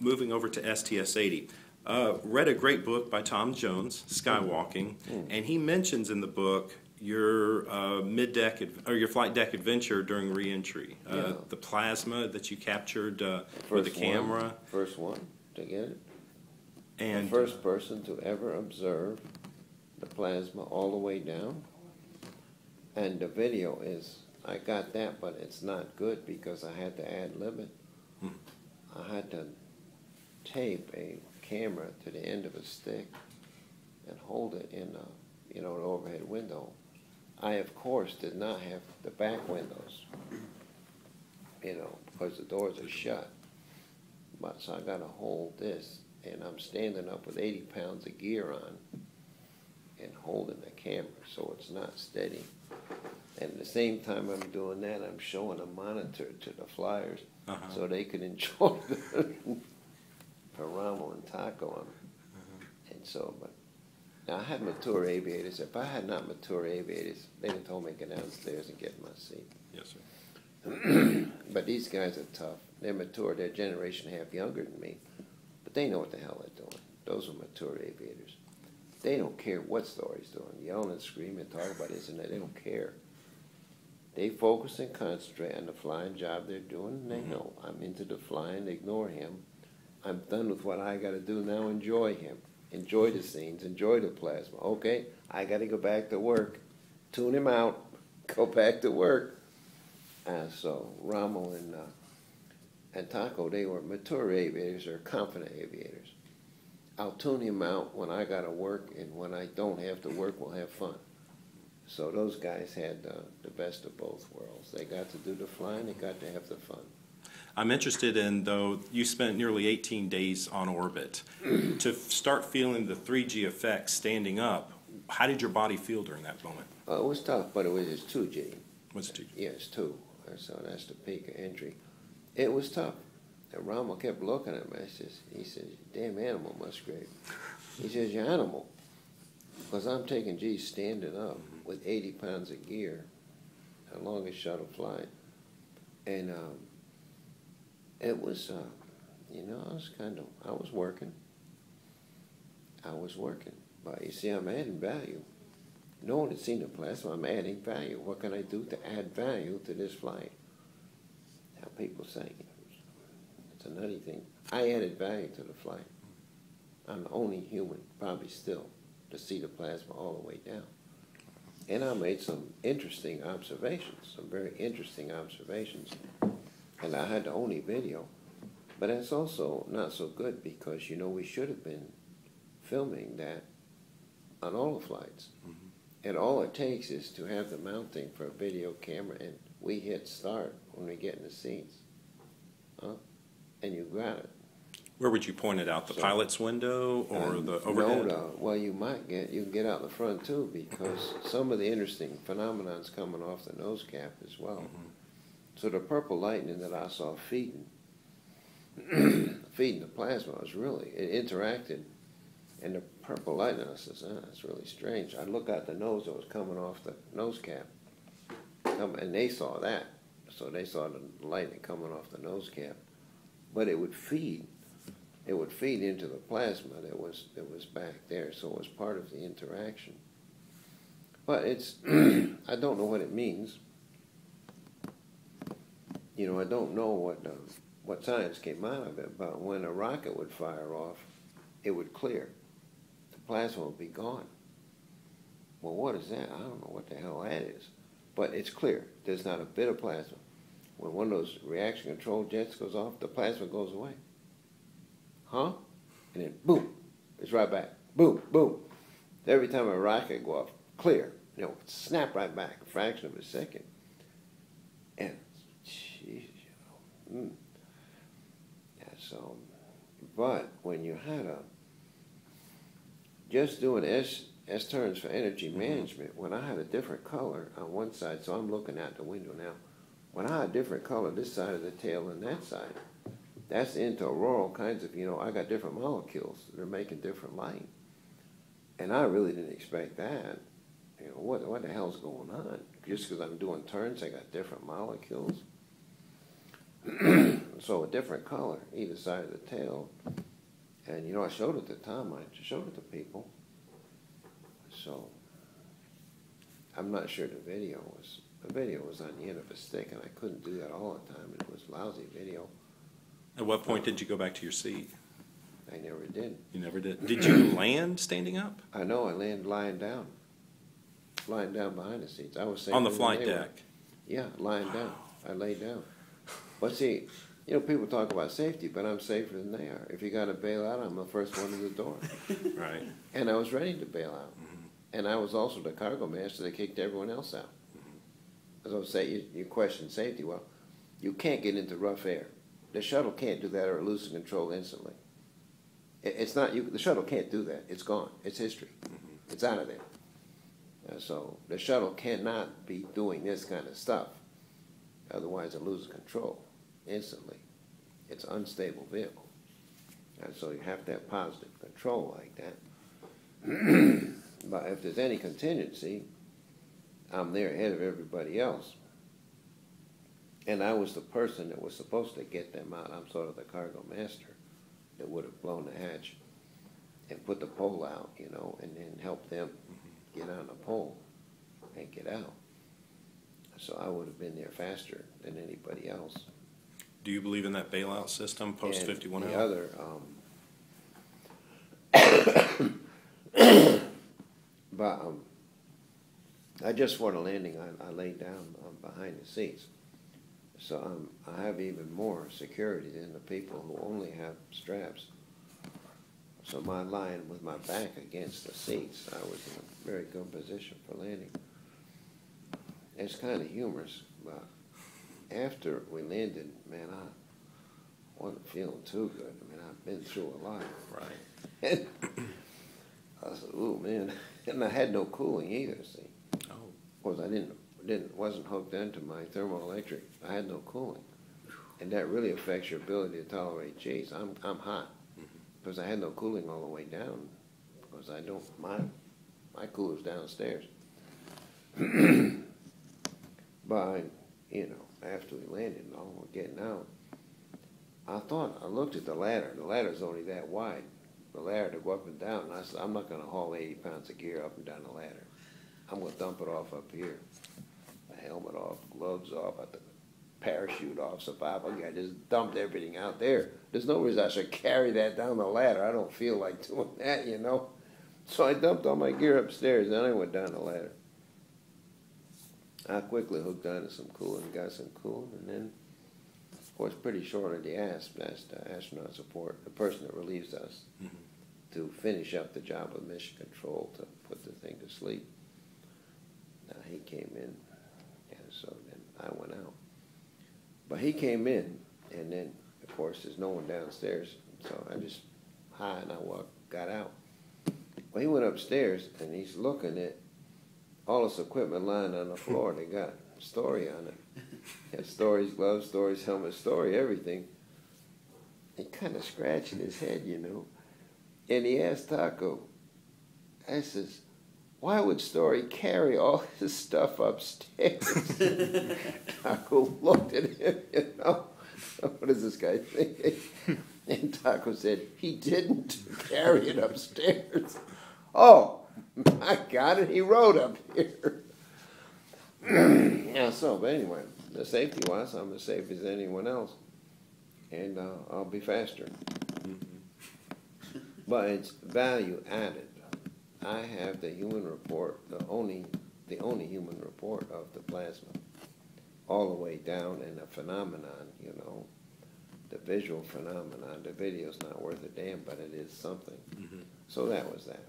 moving over to STS-80. Read a great book by Tom Jones, Skywalking, and he mentions in the book your mid-deck or your flight deck adventure during re-entry, the plasma that you captured with the camera. First one to get it, and the first person to ever observe the plasma all the way down. And the video is, I got that, but it's not good because I had to ad-lib it. I had to tape a camera to the end of a stick and hold it in a, an overhead window. I, of course, did not have the back windows, because the doors are shut. But so I got to hold this, and I'm standing up with 80 pounds of gear on and holding the camera, so it's not steady. And at the same time I'm doing that, I'm showing a monitor to the flyers so they can enjoy the Rommel and Taco. And so, but now I had mature aviators. If I had not mature aviators, they'd have told me to go downstairs and get my seat. Yes, sir. But these guys are tough. They're mature. They're a generation and a half younger than me, but they know what the hell they're doing. Those are mature aviators. They don't care what Story's doing, yelling and screaming, talking about this and that. They don't care. They focus and concentrate on the flying job they're doing, and they know I'm into the flying. Ignore him. I'm done with what I got to do now. Enjoy him. Enjoy the scenes. Enjoy the plasma. Okay, I got to go back to work. Tune him out. Go back to work. So Rommel and Taco, they were mature aviators or confident aviators. I'll tune him out when I got to work, and when I don't have to work, we'll have fun. So those guys had the best of both worlds. They got to do the flying, they got to have the fun. I'm interested in, though, you spent nearly 18 days on orbit. To start feeling the 3G effect standing up, how did your body feel during that moment? It was tough, but it was just 2G. What's 2G? Yeah, it's 2. So that's the peak of entry. It was tough. And Rommel kept looking at me. He says, damn animal, Musgrave. He says, you animal. Because I'm taking G standing up with 80 pounds of gear, the longest shuttle flight. And it was, I was working. But you see, I'm adding value. No one had seen the plasma. I'm adding value. What can I do to add value to this flight? Now people say, it's another thing. I added value to the flight. I'm the only human, probably still, to see the plasma all the way down. And I made some interesting observations, some very interesting observations. And I had the only video. But that's also not so good because, we should have been filming that on all the flights. And all it takes is to have the mounting for a video camera, and we hit start when we get in the scenes. And you got it. Where would you point it out? The pilot's window or the overhead? No, well, you can get out the front too, because some of the interesting phenomena is coming off the nose cap as well. So the purple lightning that I saw feeding the plasma was really, it interacted, and the purple lightning, I says, that's really strange. I look out the nose that was coming off the nose cap, and they saw that, so they saw the lightning coming off the nose cap, but it would feed. It would feed into the plasma that was back there, so it was part of the interaction. But it's, I don't know what it means. I don't know what science came out of it, but when a rocket would fire off, it would clear. The plasma would be gone. Well, what is that? I don't know what the hell that is. But it's clear. There's not a bit of plasma. When one of those reaction control jets goes off, the plasma goes away. And then boom, it's right back. Boom, boom. Every time a rocket go off, clear. It would snap right back, a fraction of a second. And jeez, so, but when you had just doing S turns for energy management, when I had a different color on one side, so I'm looking out the window now. When I had a different color this side of the tail and that side. That's into auroral kinds of, I got different molecules that are making different light. And I really didn't expect that. What the hell's going on? Just because I'm doing turns, I got different molecules. So a different color either side of the tail. And you know, I showed it to Tom, I showed it to people. So I'm not sure the video was on the end of a stick, and I couldn't do that all the time. It was lousy video. At what point did you go back to your seat? I never did. You never did? Did you land standing up? I know, I landed lying down. Lying down behind the seats. I was saying on the flight deck. Yeah, lying down. I lay down. But see, you know, people talk about safety, but I'm safer than they are. If you got to bail out, I'm the first one to the door. Right. And I was ready to bail out. Mm-hmm. And I was also the cargo master that kicked everyone else out. Mm-hmm. As I was saying, you question safety. Well, you can't get into rough air. The shuttle can't do that, or it loses control instantly. It's not you. The shuttle can't do that. It's gone. It's history. Mm-hmm. It's out of there. So the shuttle cannot be doing this kind of stuff. Otherwise, it loses control instantly. It's an unstable vehicle. And so you have to have positive control like that. But if there's any contingency, I'm there ahead of everybody else. And I was the person that was supposed to get them out. I'm sort of the cargo master that would have blown the hatch and put the pole out, you know, and then help them get on the pole and get out. So I would have been there faster than anybody else. Do you believe in that bailout system post-51 hours? The other, but I just for the landing, I lay down behind the seats. So I have even more security than the people who only have straps. So my lying with my back against the seats, I was in a very good position for landing. It's kind of humorous, but after we landed, man, I wasn't feeling too good. I mean, I've been through a lot. Right. I said, "Ooh, man," and I had no cooling either. See, of course, I wasn't hooked into my thermoelectric. I had no cooling, and that really affects your ability to tolerate cheese. I'm hot because I had no cooling all the way down because I don't my cooler's downstairs. But, you know, after we landed and all, we're getting out, I looked at the ladder. The ladder's only that wide. The ladder to go up and down. And I said, I'm not going to haul 80 pounds of gear up and down the ladder. I'm going to dump it off up here. My helmet off, gloves off, I took a parachute off, survival gear. I just dumped everything out there. There's no reason I should carry that down the ladder. I don't feel like doing that, you know. So I dumped all my gear upstairs, and I went down the ladder. I quickly hooked onto some coolant, got some coolant, and then, of course, pretty shortly the ASP, that's the astronaut support, the person that relieves us, to finish up the job of mission control to put the thing to sleep. Now he came in, and so then I went out. But he came in, and then, of course, there's no one downstairs, so I just high and I got out. Well, he went upstairs, and he's looking at all this equipment lying on the floor. They got Story on it. He had Story's gloves, Story's helmet, Story everything. He kind of scratching his head, you know. And he asked Taco, I says, why would Story carry all his stuff upstairs? Taco looked at him, you know. What is this guy thinking? And Taco said, he didn't carry it upstairs. Oh! I got it. He rode up here. Yeah. So, but anyway, the safety-wise, I'm as safe as anyone else, and I'll be faster. Mm-hmm. But it's value added. I have the human report, the only human report of the plasma, all the way down in the phenomenon. You know, the visual phenomenon. The video's not worth a damn, but it is something. Mm-hmm. So that was that.